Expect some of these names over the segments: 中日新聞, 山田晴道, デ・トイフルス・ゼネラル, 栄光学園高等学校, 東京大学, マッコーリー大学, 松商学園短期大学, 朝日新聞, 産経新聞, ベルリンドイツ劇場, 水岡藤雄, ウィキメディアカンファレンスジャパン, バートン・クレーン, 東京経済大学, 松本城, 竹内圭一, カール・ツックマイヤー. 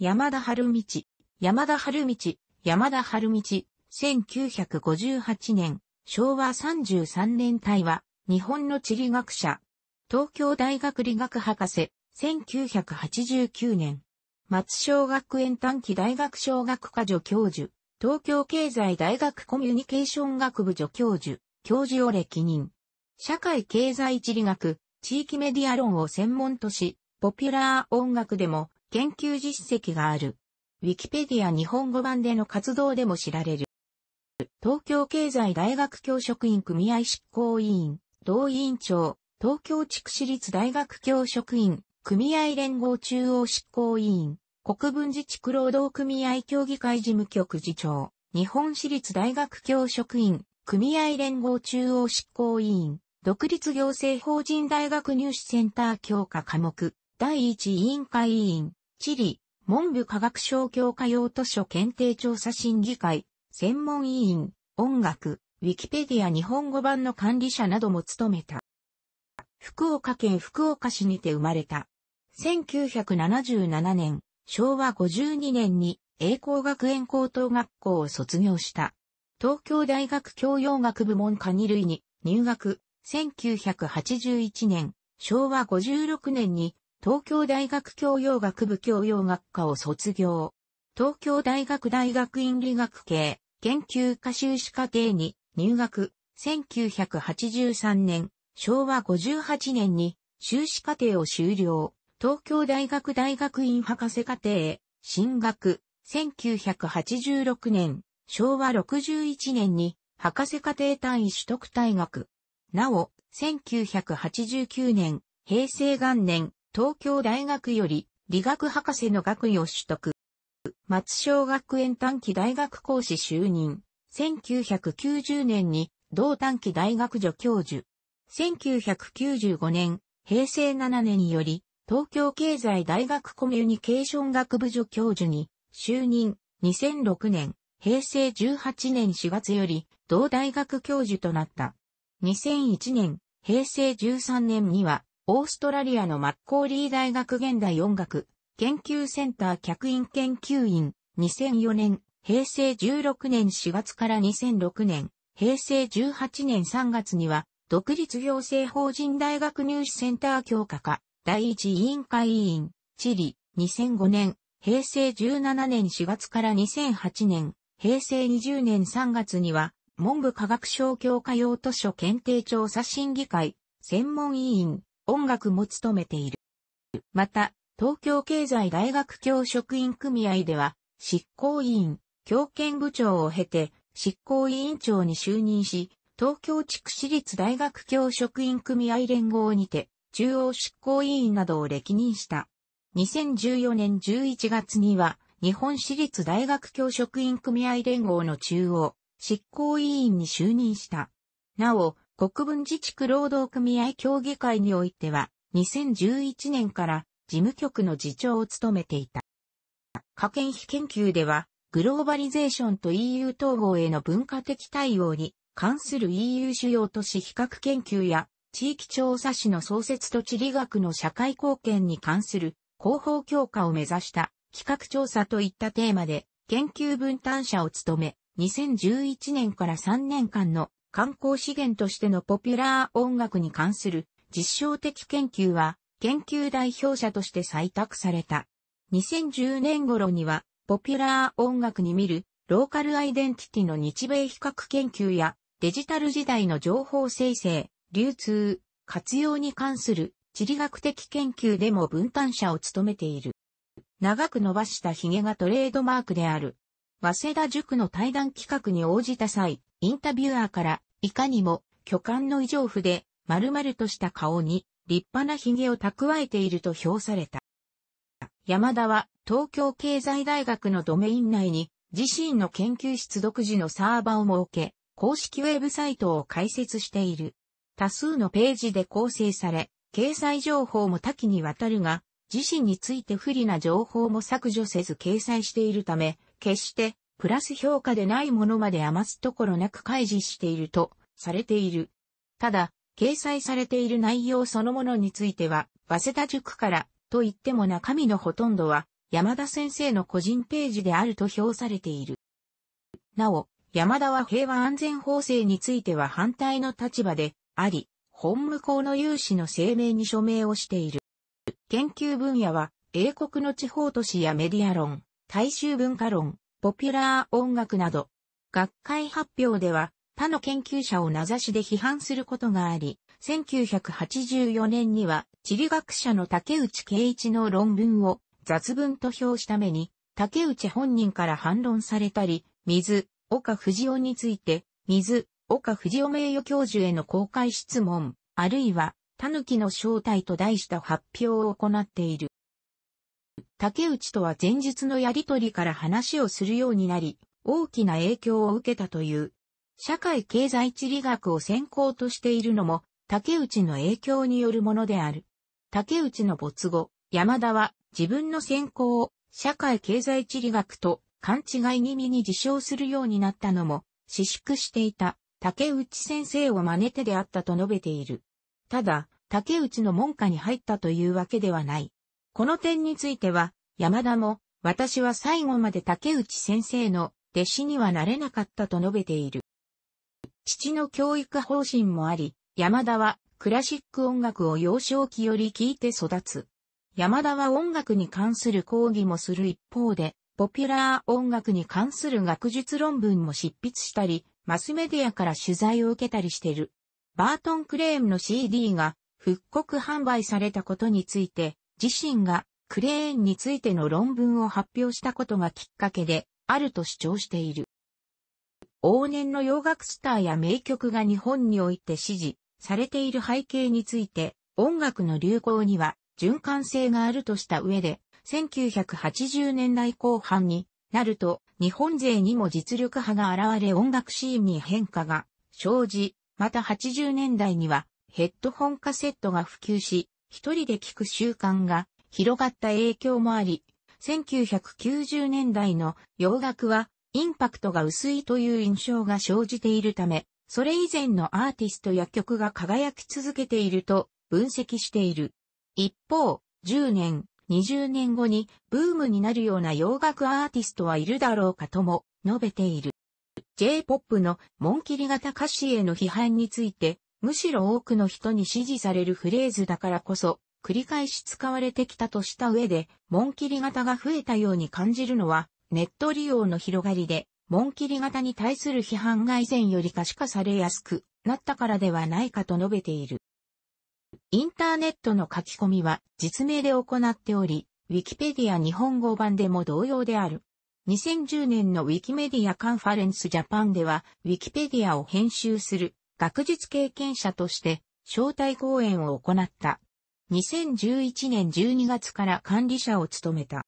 山田晴道、1958年、昭和33年大和、日本の地理学者、東京大学理学博士、1989年、松商学園短期大学商学科助教授、東京経済大学コミュニケーション学部助教授、教授を歴任。社会経済地理学、地域メディア論を専門とし、ポピュラー音楽でも研究実績がある。ウィキペディア日本語版での活動でも知られる。東京経済大学教職員組合執行委員、同委員長、東京地区私立大学教職員、組合連合中央執行委員、国分自治区労働組合協議会事務局次長、日本私立大学教職員、組合連合中央執行委員、独立行政法人大学入試センター教科科目、第一委員会委員、地理、文部科学省教科用図書検定調査審議会、専門委員、音楽、ウィキペディア日本語版の管理者なども務めた。福岡県福岡市にて生まれた。1977年、昭和52年に栄光学園高等学校を卒業した。東京大学教養学部門科2類に入学。1981年、昭和56年に東京大学教養学部教養学科を卒業。東京大学大学院理学系研究科修士課程に入学。1983年、昭和58年に修士課程を修了。東京大学大学院博士課程へ進学。1986年、昭和61年に博士課程単位取得退学。なお、1989年、平成元年、東京大学より理学博士の学位を取得。松商学園短期大学講師就任。1990年に同短期大学助教授。1995年、平成7年より東京経済大学コミュニケーション学部助教授に就任。2006年、平成18年4月より同大学教授となった。2001年、平成13年には、オーストラリアのマッコーリー大学現代音楽研究センター客員研究員。2004年、平成16年4月から2006年、平成18年3月には、独立行政法人大学入試センター教科科、第一委員会委員、地理。2005年、平成17年4月から2008年、平成20年3月には、文部科学省教科用図書検定調査審議会、専門委員、音楽も務めている。また、東京経済大学教職員組合では、執行委員、教研部長を経て、執行委員長に就任し、東京地区私立大学教職員組合連合にて、中央執行委員などを歴任した。2014年11月には、日本私立大学教職員組合連合の中央、執行委員に就任した。なお、国分自治区労働組合協議会においては、2011年から事務局の次長を務めていた。科研費研究では、グローバリゼーションと EU 統合への文化的対応に関する EU 主要都市比較研究や、地域調査士の創設と地理学の社会貢献に関する広報強化を目指した企画調査といったテーマで研究分担者を務め、2011年から3年間の観光資源としてのポピュラー音楽に関する実証的研究は研究代表者として採択された。2010年頃にはポピュラー音楽に見るローカルアイデンティティの日米比較研究やデジタル時代の情報生成、流通、活用に関する地理学的研究でも分担者を務めている。長く伸ばしたヒゲがトレードマークである。早稲田塾の対談企画に応じた際、インタビュアーから、いかにも、巨漢の異常夫で、丸々とした顔に、立派な髭を蓄えていると評された。山田は、東京経済大学のドメイン内に、自身の研究室独自のサーバを設け、公式ウェブサイトを開設している。多数のページで構成され、掲載情報も多岐にわたるが、自身について不利な情報も削除せず掲載しているため、決してプラス評価でないものまで余すところなく開示しているとされている。ただ、掲載されている内容そのものについては、早稲田塾からといっても中身のほとんどは山田先生の個人ページであると評されている。なお、山田は平和安全法制については反対の立場であり、本無効の有志の声明に署名をしている。研究分野は、英国の地方都市やメディア論、大衆文化論、ポピュラー音楽など、学会発表では、他の研究者を名指しで批判することがあり、1984年には地理学者の竹内圭一の論文を雑文と評しために、竹内本人から反論されたり、水岡藤雄について、水岡藤雄名誉教授への公開質問、あるいは、狸の正体と題した発表を行っている。竹内とは前日のやりとりから話をするようになり、大きな影響を受けたという。社会経済地理学を専攻としているのも、竹内の影響によるものである。竹内の没後、山田は自分の専攻を社会経済地理学と勘違い気味に自称するようになったのも、私縮していた竹内先生を真似てであったと述べている。ただ、竹内の門下に入ったというわけではない。この点については、山田も、私は最後まで竹内先生の弟子にはなれなかったと述べている。父の教育方針もあり、山田はクラシック音楽を幼少期より聴いて育つ。山田は音楽に関する講義もする一方で、ポピュラー音楽に関する学術論文も執筆したり、マスメディアから取材を受けたりしている。バートン・クレーンの CD が復刻販売されたことについて、自身がクレーンについての論文を発表したことがきっかけであると主張している。往年の洋楽スターや名曲が日本において支持されている背景について、音楽の流行には循環性があるとした上で、1980年代後半になると日本勢にも実力派が現れ音楽シーンに変化が生じ、また80年代にはヘッドホンカセットが普及し、一人で聴く習慣が広がった影響もあり、1990年代の洋楽はインパクトが薄いという印象が生じているため、それ以前のアーティストや曲が輝き続けていると分析している。一方、10年、20年後にブームになるような洋楽アーティストはいるだろうかとも述べている。J-POP の紋切り型歌詞への批判について、むしろ多くの人に支持されるフレーズだからこそ、繰り返し使われてきたとした上で、紋切り型が増えたように感じるのは、ネット利用の広がりで、紋切り型に対する批判が以前より可視化されやすくなったからではないかと述べている。インターネットの書き込みは実名で行っており、ウィキペディア日本語版でも同様である。2010年のウィキメディアカンファレンスジャパンでは、ウィキペディアを編集する学術経験者として招待講演を行った。2011年12月から管理者を務めた。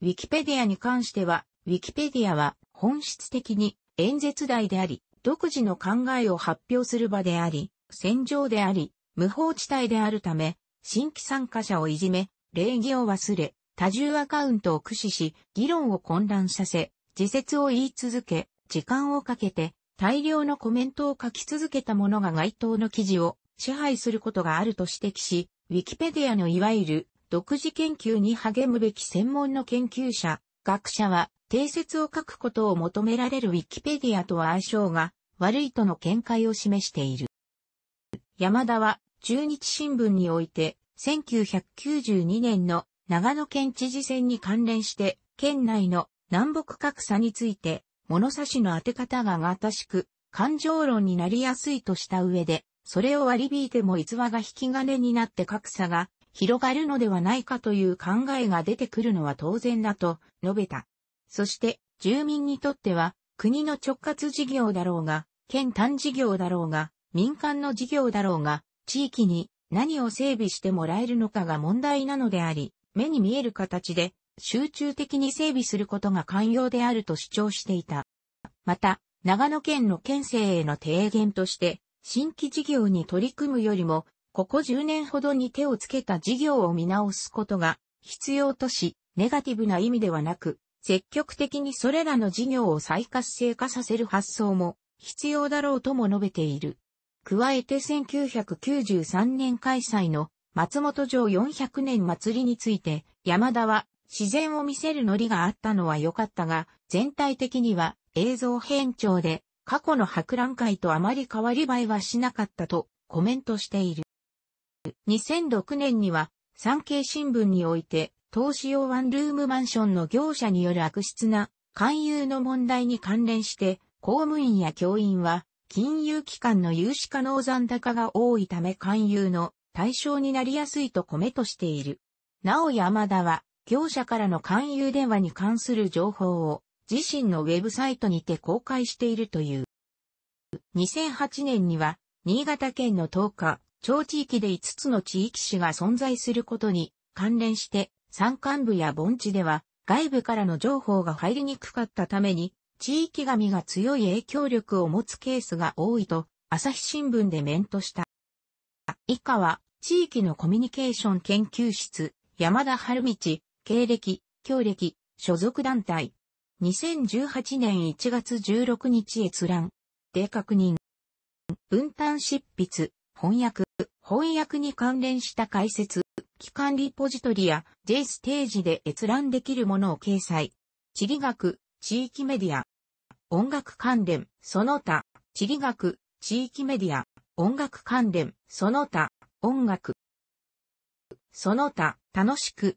ウィキペディアに関しては、ウィキペディアは本質的に演説台であり、独自の考えを発表する場であり、戦場であり、無法地帯であるため、新規参加者をいじめ、礼儀を忘れ、多重アカウントを駆使し、議論を混乱させ、自説を言い続け、時間をかけて、大量のコメントを書き続けた者が該当の記事を支配することがあると指摘し、ウィキペディアのいわゆる、独自研究に励むべき専門の研究者、学者は、定説を書くことを求められるウィキペディアとは相性が悪いとの見解を示している。山田は、中日新聞において、1992年の長野県知事選に関連して、県内の南北格差について、物差しの当て方ががたしく、感情論になりやすいとした上で、それを割り引いても逸話が引き金になって格差が、広がるのではないかという考えが出てくるのは当然だと述べた。そして住民にとっては国の直轄事業だろうが、県単事業だろうが、民間の事業だろうが、地域に何を整備してもらえるのかが問題なのであり、目に見える形で集中的に整備することが肝要であると主張していた。また、長野県の県政への提言として、新規事業に取り組むよりも、ここ10年ほどに手をつけた事業を見直すことが必要とし、ネガティブな意味ではなく、積極的にそれらの事業を再活性化させる発想も必要だろうとも述べている。加えて1993年開催の松本城400年祭りについて、山田は自然を見せるノリがあったのは良かったが、全体的には映像偏重で過去の博覧会とあまり変わり映えはしなかったとコメントしている。2006年には産経新聞において投資用ワンルームマンションの業者による悪質な勧誘の問題に関連して公務員や教員は金融機関の融資可能残高が多いため勧誘の対象になりやすいとコメントしている。なお山田は業者からの勧誘電話に関する情報を自身のウェブサイトにて公開しているという。2008年には新潟県の10日、町地域で5つの地域市が存在することに関連して山間部や盆地では外部からの情報が入りにくかったために地域紙が強い影響力を持つケースが多いと朝日新聞で面とした。以下は地域のコミュニケーション研究室山田晴道経歴教歴所属団体2018年1月16日閲覧で確認分担執筆翻訳に関連した解説、機関リポジトリや J ステージで閲覧できるものを掲載。地理学、地域メディア、音楽関連、その他、地理学、地域メディア、音楽関連、その他、音楽。その他、楽しく